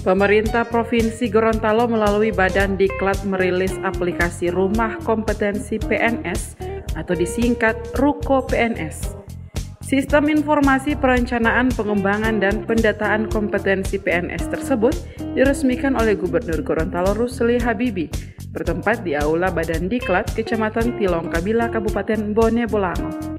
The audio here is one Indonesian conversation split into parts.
Pemerintah Provinsi Gorontalo melalui Badan Diklat merilis aplikasi Rumah Kompetensi PNS atau disingkat RUKO PNS. Sistem informasi perencanaan, pengembangan, dan pendataan kompetensi PNS tersebut diresmikan oleh Gubernur Gorontalo Rusli Habibie, bertempat di Aula Badan Diklat, Kecamatan Tilongkabila, Kabupaten Bone Bolango.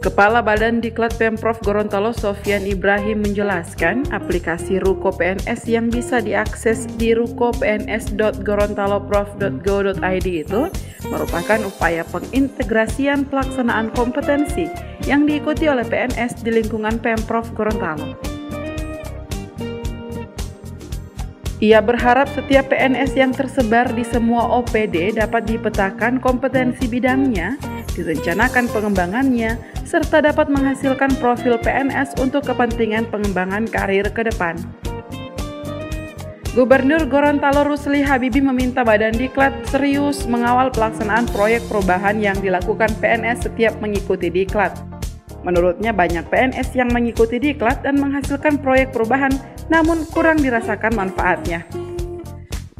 Kepala Badan Diklat Pemprov Gorontalo Sofyan Ibrahim menjelaskan aplikasi Ruko PNS yang bisa diakses di rukopns.gorontaloprov.go.id itu merupakan upaya pengintegrasian pelaksanaan kompetensi yang diikuti oleh PNS di lingkungan Pemprov Gorontalo. Ia berharap setiap PNS yang tersebar di semua OPD dapat dipetakan kompetensi bidangnya, direncanakan pengembangannya, serta dapat menghasilkan profil PNS untuk kepentingan pengembangan karir ke depan. Gubernur Gorontalo Rusli Habibie meminta Badan Diklat serius mengawal pelaksanaan proyek perubahan yang dilakukan PNS setiap mengikuti Diklat. Menurutnya banyak PNS yang mengikuti Diklat dan menghasilkan proyek perubahan namun kurang dirasakan manfaatnya.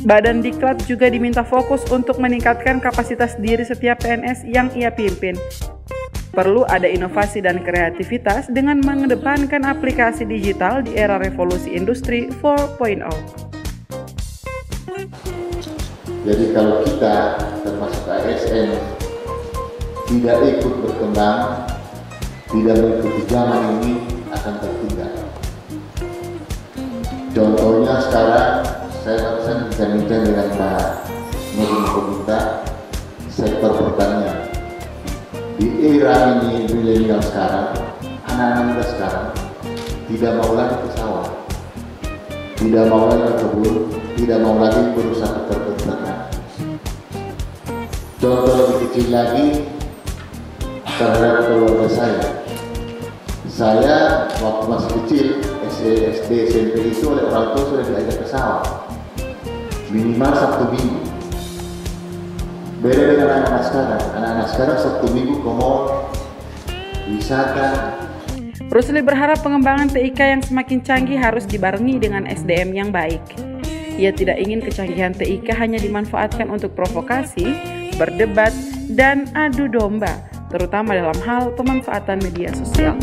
Badan Diklat juga diminta fokus untuk meningkatkan kapasitas diri setiap PNS yang ia pimpin. Perlu ada inovasi dan kreativitas dengan mengedepankan aplikasi digital di era revolusi industri 4.0. Jadi kalau kita termasuk ASN tidak ikut berkembang, tidak mengikuti zaman ini akan tertinggal. Contohnya sekarang saya barusan bincang-bincang dengan Pak Menteri Pemuda sektor pertanian. Di era ini milenial sekarang, anak-anak muda sekarang tidak mau lagi ke sawah, tidak mau lagi ke kebun, tidak mau lagi berusaha tertentu. Contoh lebih kecil lagi terhadap keluarga saya. Saya waktu masih kecil SD SMP itu oleh orang tua sudah diajak ke sawah minimal Sabtu Minggu. Beda dengan anak-anak sekarang. Anak-anak sekarang Sabtu Minggu ke mall, wisata. Rusli berharap pengembangan TIK yang semakin canggih harus dibarengi dengan SDM yang baik. Ia tidak ingin kecanggihan TIK hanya dimanfaatkan untuk provokasi, berdebat, dan adu domba, terutama dalam hal pemanfaatan media sosial.